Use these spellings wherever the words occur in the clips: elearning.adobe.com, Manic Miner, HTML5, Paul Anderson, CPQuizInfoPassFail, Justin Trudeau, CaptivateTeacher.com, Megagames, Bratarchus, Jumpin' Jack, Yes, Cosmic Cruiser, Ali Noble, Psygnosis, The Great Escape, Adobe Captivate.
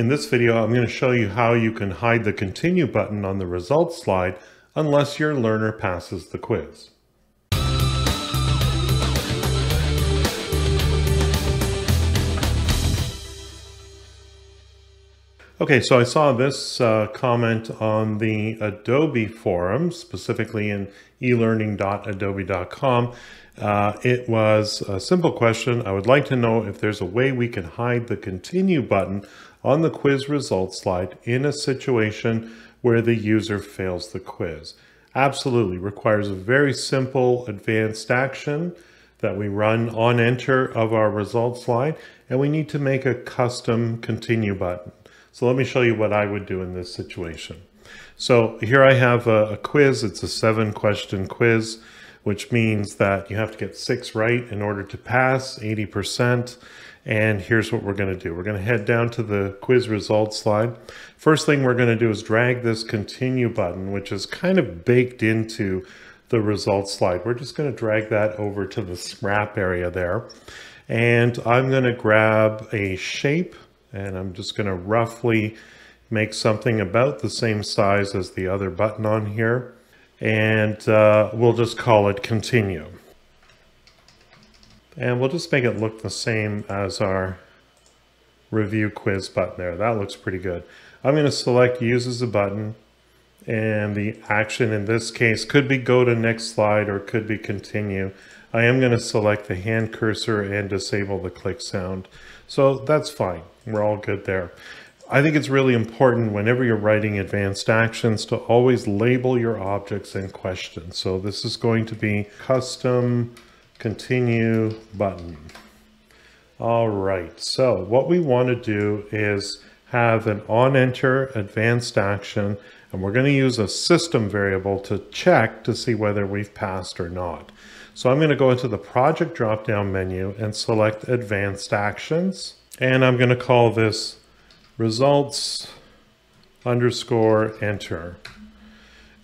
In this video, I'm going to show you how you can hide the continue button on the results slide unless your learner passes the quiz. Okay, so I saw this comment on the Adobe forum, specifically in elearning.adobe.com. It was a simple question. I would like to know if there's a way we can hide the continue button on the quiz results slide in a situation where the user fails the quiz. Absolutely, requires a very simple advanced action that we run on enter of our results slide, and we need to make a custom continue button. So let me show you what I would do in this situation. So here I have a quiz. It's a 7-question quiz, which means that you have to get 6 right in order to pass, 80%. And here's what we're going to do. We're going to head down to the quiz results slide. First thing we're going to do is drag this continue button, which is kind of baked into the results slide. We're just going to drag that over to the wrap area there. And I'm going to grab a shape, and I'm just going to roughly make something about the same size as the other button on here. And we'll just call it continue. And we'll just make it look the same as our review quiz button there. That looks pretty good. I'm going to select use as a button. And the action in this case could be go to next slide or could be continue. I am going to select the hand cursor and disable the click sound. So that's fine. We're all good there. I think it's really important whenever you're writing advanced actions to always label your objects in question. So this is going to be custom continue button. All right. So what we want to do is have an on enter advanced action, and we're going to use a system variable to check to see whether we've passed or not. So I'm going to go into the project drop-down menu and select advanced actions. And I'm going to call this results_enter.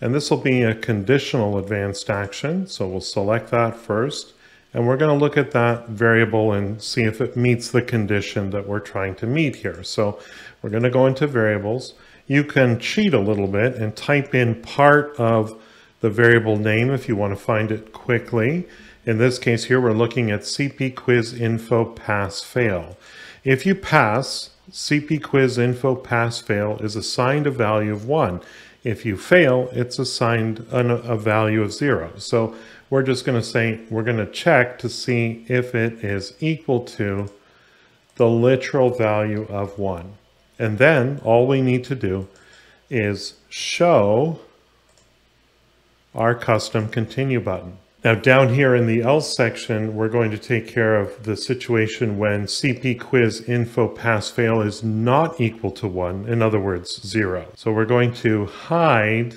And this will be a conditional advanced action. So we'll select that first. And we're going to look at that variable and see if it meets the condition that we're trying to meet here. So we're going to go into variables. You can cheat a little bit and type in part of the variable name if you want to find it quickly. In this case here, we're looking at CPQuizInfoPassFail. If you pass, CPQuizInfoPassFail is assigned a value of 1. If you fail, it's assigned a value of 0. So we're just going to say we're going to check to see if it is equal to the literal value of 1. And then all we need to do is show our custom continue button. Now down here in the else section, we're going to take care of the situation when CPQuizInfoPassFail is not equal to 1, in other words, 0. So we're going to hide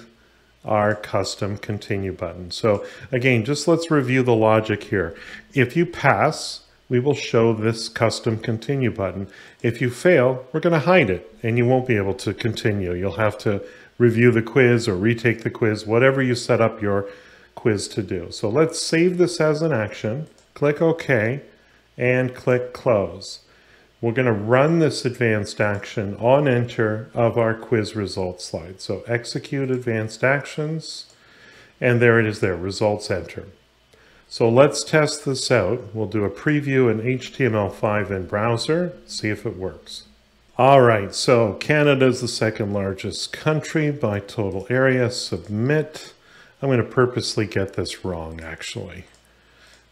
our custom continue button. So again, just let's review the logic here. If you pass, we will show this custom continue button. If you fail, we're going to hide it and you won't be able to continue. You'll have to review the quiz or retake the quiz, whatever you set up your quiz to do. So let's save this as an action, click OK, and click close. We're going to run this advanced action on enter of our quiz results slide. So execute advanced actions, and there it is there, results enter. So let's test this out. We'll do a preview in HTML5 in browser, see if it works. All right, so Canada is the second largest country by total area. Submit. I'm going to purposely get this wrong, actually.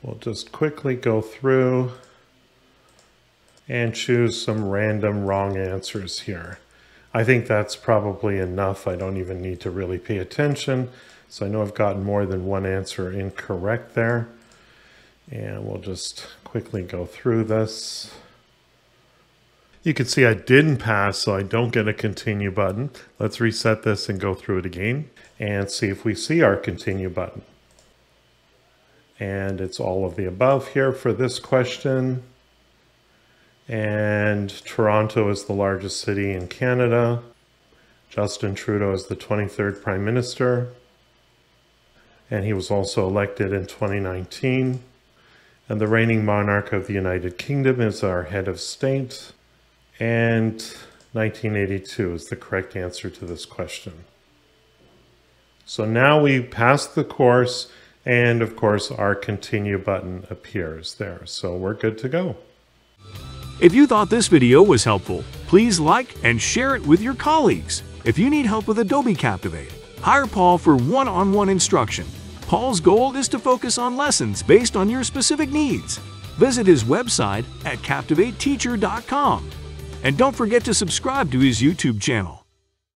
We'll just quickly go through and choose some random wrong answers here. I think that's probably enough. I don't even need to really pay attention. So I know I've gotten more than one answer incorrect there. And we'll just quickly go through this. You can see I didn't pass, so I don't get a continue button. Let's reset this and go through it again and see if we see our continue button. And it's all of the above here for this question. And Toronto is the largest city in Canada. Justin Trudeau is the 23rd Prime Minister. And he was also elected in 2019. And the reigning monarch of the United Kingdom is our head of state. And 1982 is the correct answer to this question. So now we passed the course, and of course our continue button appears there. So we're good to go. If you thought this video was helpful, please like and share it with your colleagues. If you need help with Adobe Captivate, hire Paul for one-on-one instruction. Paul's goal is to focus on lessons based on your specific needs. Visit his website at CaptivateTeacher.com. And don't forget to subscribe to his YouTube channel.